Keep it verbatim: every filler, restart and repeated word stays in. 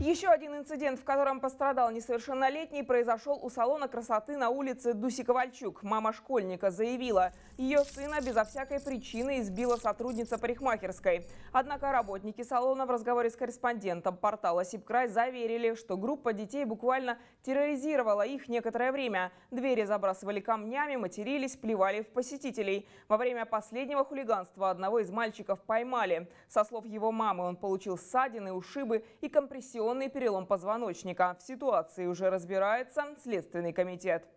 Еще один инцидент, в котором пострадал несовершеннолетний, произошел у салона красоты на улице Дуси Ковальчук. Мама школьника заявила, ее сына безо всякой причины избила сотрудница парикмахерской. Однако работники салона в разговоре с корреспондентом портала «Сибкрай» заверили, что группа детей буквально терроризировала их некоторое время. Двери забрасывали камнями, матерились, плевали в посетителей. Во время последнего хулиганства одного из мальчиков поймали. Со слов его мамы, он получил ссадины, ушибы и компрессионные перелом позвоночника. В ситуации уже разбирается Следственный комитет.